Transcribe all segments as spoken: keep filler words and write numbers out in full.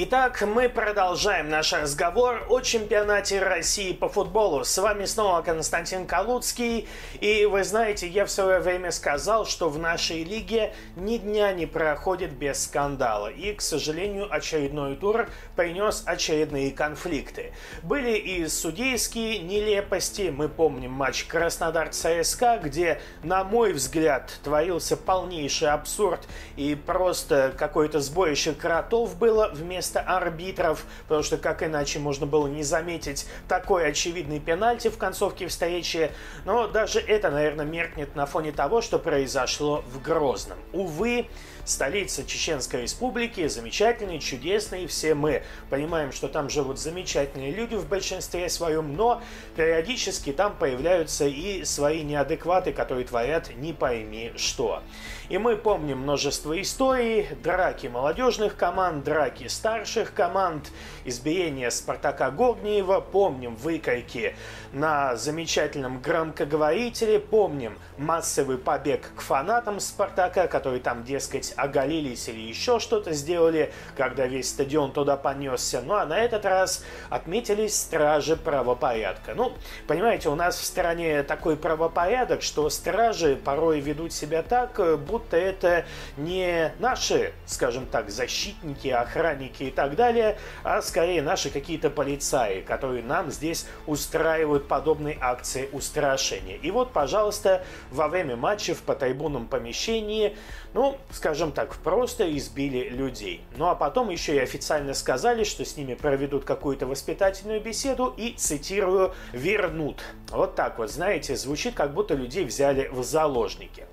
Итак, мы продолжаем наш разговор о чемпионате России по футболу. С вами снова Константин Калуцкий. И вы знаете, я в свое время сказал, что в нашей лиге ни дня не проходит без скандала. И, к сожалению, очередной тур принес очередные конфликты. Были и судейские нелепости. Мы помним матч Краснодар-ЦСКА, где, на мой взгляд, творился полнейший абсурд. И просто какое-то сборище кротов было вместо арбитров, потому что как иначе можно было не заметить такой очевидный пенальти в концовке встречи. Но даже это, наверное, меркнет на фоне того, что произошло в Грозном. Увы, столица Чеченской Республики замечательная, чудесная, и все мы понимаем, что там живут замечательные люди в большинстве своем, но периодически там появляются и свои неадекваты, которые творят не пойми что. И мы помним множество историй: драки молодежных команд, драки старших команд, избиение Спартака Гогниева, помним выкрики на замечательном громкоговорителе, помним массовый побег к фанатам Спартака, которые там, дескать, оголились или еще что-то сделали, когда весь стадион туда понесся. Ну а на этот раз отметились стражи правопорядка. Ну, понимаете, у нас в стране такой правопорядок, что стражи порой ведут себя так, будто это не наши, скажем так, защитники, охранники и так далее, а скорее наши какие-то полицаи, которые нам здесь устраивают подобные акции устрашения. И вот, пожалуйста, во время матчев по трибунном помещении, ну, скажем так, просто избили людей. Ну а потом еще и официально сказали, что с ними проведут какую-то воспитательную беседу и, цитирую, «вернут». Вот так вот, знаете, звучит, как будто людей взяли в заложники.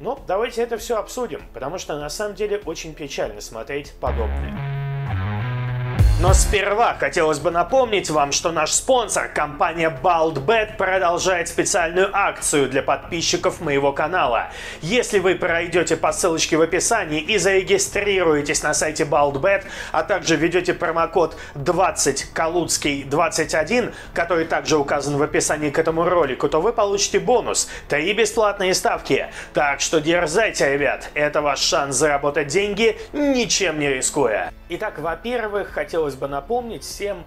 Но давайте это все обсудим, потому что на самом деле очень печально смотреть подобное. Но сперва хотелось бы напомнить вам, что наш спонсор, компания Балтбет, продолжает специальную акцию для подписчиков моего канала. Если вы пройдете по ссылочке в описании и зарегистрируетесь на сайте Балтбет, а также введете промокод двадцать калуцкий двадцать один, который также указан в описании к этому ролику, то вы получите бонус – три бесплатные ставки. Так что дерзайте, ребят, это ваш шанс заработать деньги, ничем не рискуя. Итак, во-первых, хотелось Хотелось бы напомнить всем,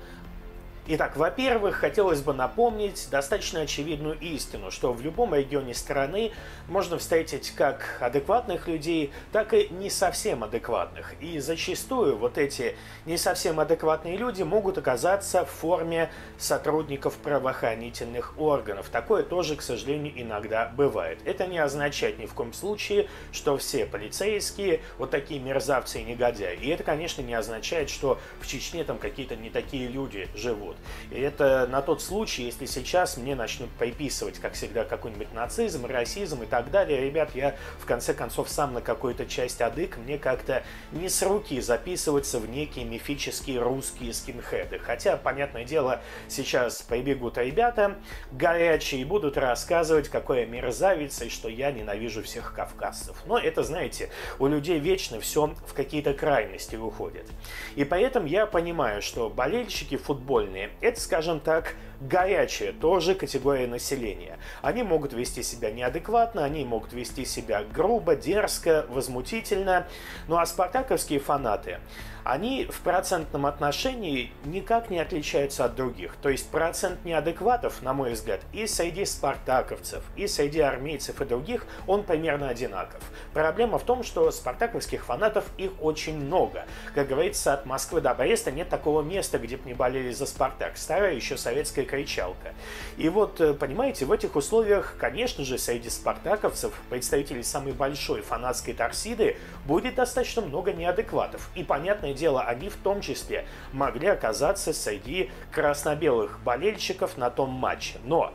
Итак, во-первых, хотелось бы напомнить достаточно очевидную истину, что в любом регионе страны можно встретить как адекватных людей, так и не совсем адекватных. И зачастую вот эти не совсем адекватные люди могут оказаться в форме сотрудников правоохранительных органов. Такое тоже, к сожалению, иногда бывает. Это не означает ни в коем случае, что все полицейские вот такие мерзавцы и негодяи. И это, конечно, не означает, что в Чечне там какие-то не такие люди живут. И это на тот случай, если сейчас мне начнут приписывать, как всегда, какой-нибудь нацизм, расизм и так далее. Ребят, я в конце концов сам на какую-то часть адык, мне как-то не с руки записываться в некие мифические русские скинхеды. Хотя, понятное дело, сейчас прибегут ребята горячие и будут рассказывать, какой я мерзавец и что я ненавижу всех кавказцев. Но это, знаете, у людей вечно все в какие-то крайности уходит. И поэтому я понимаю, что болельщики футбольные — это, скажем так, горячая тоже категория населения. Они могут вести себя неадекватно, они могут вести себя грубо, дерзко, возмутительно. Ну а спартаковские фанаты, они в процентном отношении никак не отличаются от других. То есть процент неадекватов, на мой взгляд, и среди спартаковцев, и среди армейцев и других, он примерно одинаков. Проблема в том, что спартаковских фанатов их очень много. Как говорится, от Москвы до Бреста нет такого места, где бы не болели за Спартак. Старая еще советская кричалка. И вот, понимаете, в этих условиях, конечно же, среди спартаковцев, представителей самой большой фанатской торсиды, будет достаточно много неадекватов. И, понятное дело, они в том числе могли оказаться среди красно-белых болельщиков на том матче. Но,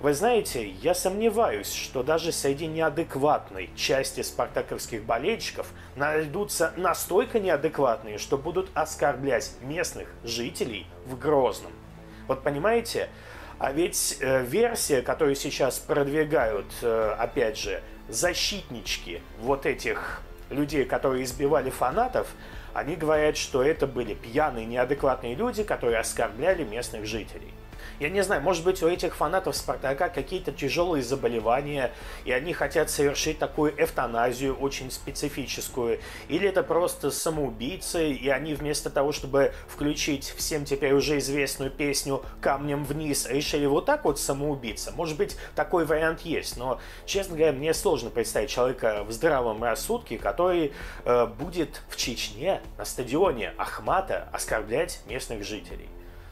вы знаете, я сомневаюсь, что даже среди неадекватной части спартаковских болельщиков найдутся настолько неадекватные, что будут оскорблять местных жителей в Грозном. Вот понимаете? А ведь э, версия, которую сейчас продвигают, э, опять же, защитнички вот этих людей, которые избивали фанатов, они говорят, что это были пьяные, неадекватные люди, которые оскорбляли местных жителей. Я не знаю, может быть, у этих фанатов Спартака какие-то тяжелые заболевания, и они хотят совершить такую эвтаназию очень специфическую. Или это просто самоубийцы, и они вместо того, чтобы включить всем теперь уже известную песню «Камнем вниз», решили вот так вот самоубиться. Может быть, такой вариант есть, но, честно говоря, мне сложно представить человека в здравом рассудке, который э, будет в Чечне на стадионе Ахмата оскорблять местных жителей.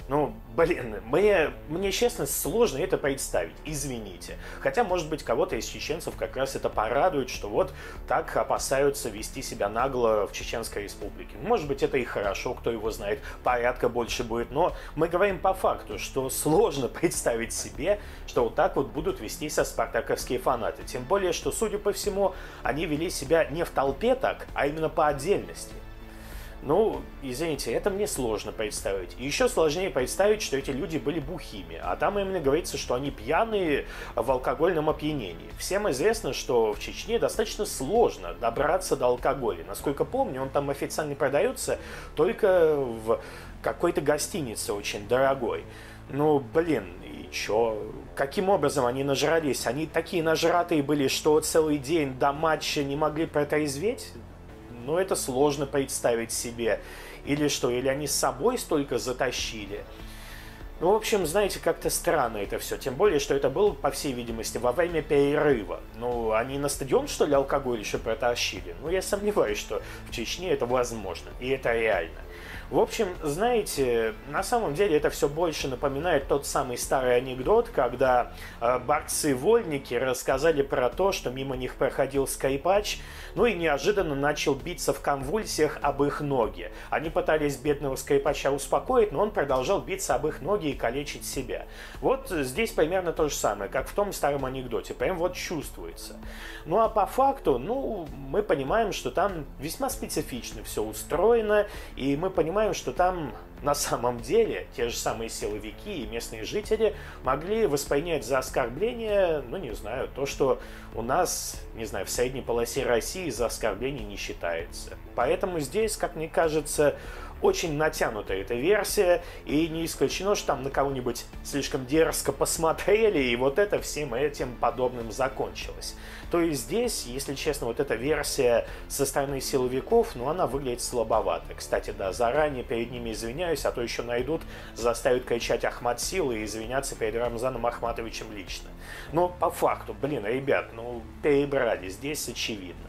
Ну, блин, мне, мне, честно, сложно это представить, извините. Хотя, может быть, кого-то из чеченцев как раз это порадует, что вот так опасаются вести себя нагло в Чеченской Республике. Может быть, это и хорошо, кто его знает, порядка больше будет. Но мы говорим по факту, что сложно представить себе, что вот так вот будут вести себя спартаковские фанаты. Тем более, что, судя по всему, они вели себя не в толпе так, а именно по отдельности. Ну, извините, это мне сложно представить. И еще сложнее представить, что эти люди были бухими. А там именно говорится, что они пьяные в алкогольном опьянении. Всем известно, что в Чечне достаточно сложно добраться до алкоголя. Насколько помню, он там официально продается только в какой-то гостинице очень дорогой. Ну, блин, и чё? Каким образом они нажрались? Они такие нажратые были, что целый день до матча не могли протрезветь? Но это сложно представить себе. Или что, или они с собой столько затащили. Ну, в общем, знаете, как-то странно это все. Тем более, что это было, по всей видимости, во время перерыва. Ну, они на стадион, что ли, алкоголь еще протащили? Ну, я сомневаюсь, что в Чечне это возможно. И это реально. В общем, знаете, на самом деле это все больше напоминает тот самый старый анекдот, когда э, борцы-вольники рассказали про то, что мимо них проходил скрипач, ну и неожиданно начал биться в конвульсиях об их ноги. Они пытались бедного скрипача успокоить, но он продолжал биться об их ноги и калечить себя. Вот здесь примерно то же самое, как в том старом анекдоте, прям вот чувствуется. Ну а по факту, ну, мы понимаем, что там весьма специфично все устроено, и мы понимаем, что там на самом деле те же самые силовики и местные жители могли воспринять за оскорбление, ну не знаю, то, что у нас, не знаю, в средней полосе России за оскорбление не считается. Поэтому здесь, как мне кажется, очень натянута эта версия, и не исключено, что там на кого-нибудь слишком дерзко посмотрели, и вот это всем этим подобным закончилось. То есть здесь, если честно, вот эта версия со стороны силовиков, ну она выглядит слабовато. Кстати, да, заранее перед ними извиняюсь, а то еще найдут, заставят кричать «Ахмат силы» и извиняться перед Рамзаном Ахматовичем лично. Но по факту, блин, ребят, ну перебрали, здесь очевидно.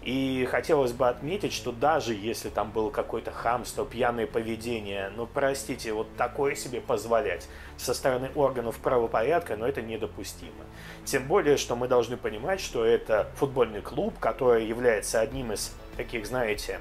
И хотелось бы отметить, что даже если там было какое-то хамство, пьяное поведение, ну, простите, вот такое себе позволять со стороны органов правопорядка, но это недопустимо. Тем более, что мы должны понимать, что это футбольный клуб, который является одним из таких, знаете,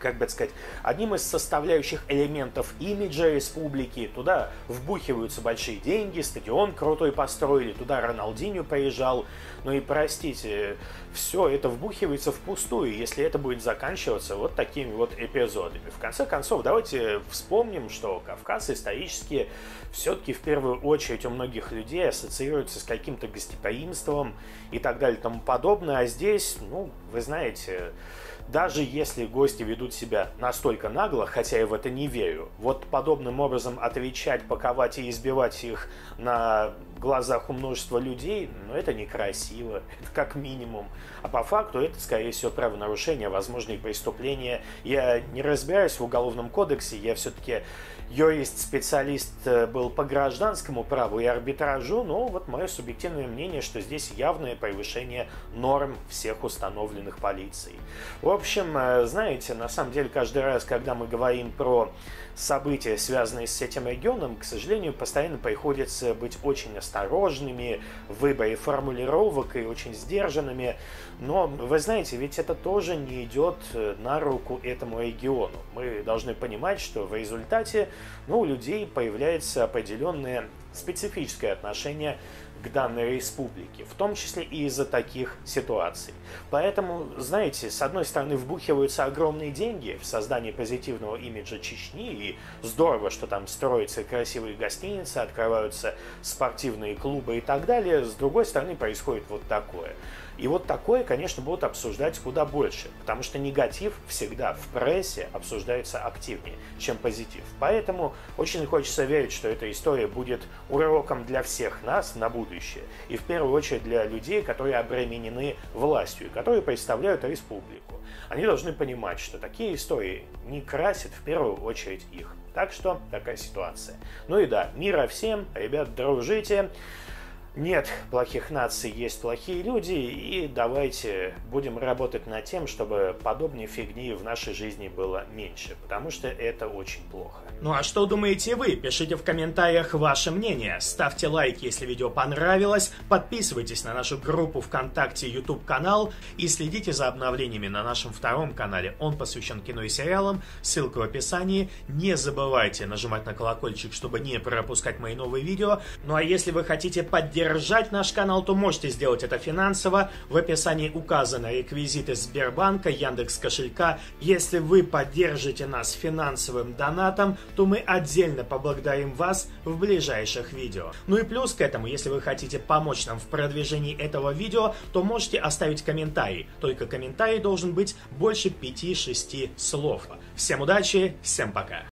как бы сказать, одним из составляющих элементов имиджа республики. Туда вбухиваются большие деньги, стадион крутой построили, туда Роналдиньо приезжал. Ну и простите, все это вбухивается впустую, если это будет заканчиваться вот такими вот эпизодами. В конце концов, давайте вспомним, что Кавказ исторически все-таки в первую очередь у многих людей ассоциируется с каким-то гостеприимством и так далее и тому подобное. А здесь, ну, вы знаете, даже если гости ведут себя настолько нагло, хотя я в это не верю, вот подобным образом отвечать, паковать и избивать их на глазах у множества людей, ну это некрасиво, это как минимум. А по факту это, скорее всего, правонарушение, возможные преступления. Я не разбираюсь в Уголовном кодексе, я все-таки юрист-специалист был по гражданскому праву и арбитражу, но вот мое субъективное мнение, что здесь явное превышение норм всех установленных полицией. В общем, знаете, на самом деле каждый раз, когда мы говорим про события, связанные с этим регионом, к сожалению, постоянно приходится быть очень осторожными в выборе формулировок и очень сдержанными. Но, вы знаете, ведь это тоже не идет на руку этому региону. Мы должны понимать, что в результате, ну, у людей появляется определенное специфическое отношение к данной республике, в том числе и из-за таких ситуаций. Поэтому, знаете, с одной стороны вбухиваются огромные деньги в создание позитивного имиджа Чечни, и здорово, что там строятся красивые гостиницы, открываются спортивные клубы и так далее. С другой стороны происходит вот такое. И вот такое, конечно, будут обсуждать куда больше, потому что негатив всегда в прессе обсуждается активнее, чем позитив. Поэтому очень хочется верить, что эта история будет уроком для всех нас на будущее, и в первую очередь для людей, которые обременены властью, и которые представляют республику. Они должны понимать, что такие истории не красят в первую очередь их. Так что такая ситуация. Ну и да, мира всем, ребят, дружите. Нет плохих наций, есть плохие люди, и давайте будем работать над тем, чтобы подобной фигни в нашей жизни было меньше, потому что это очень плохо. Ну а что думаете вы? Пишите в комментариях ваше мнение, ставьте лайк, если видео понравилось, подписывайтесь на нашу группу ВКонтакте, YouTube-канал и следите за обновлениями на нашем втором канале, он посвящен кино и сериалам, ссылка в описании. Не забывайте нажимать на колокольчик, чтобы не пропускать мои новые видео. Ну а если вы хотите поддержать Поддержать наш канал, то можете сделать это финансово. В описании указаны реквизиты Сбербанка, Яндекс.Кошелька. Если вы поддержите нас финансовым донатом, то мы отдельно поблагодарим вас в ближайших видео. Ну и плюс к этому, если вы хотите помочь нам в продвижении этого видео, то можете оставить комментарий. Только комментарий должен быть больше пяти-шести слов. Всем удачи, всем пока!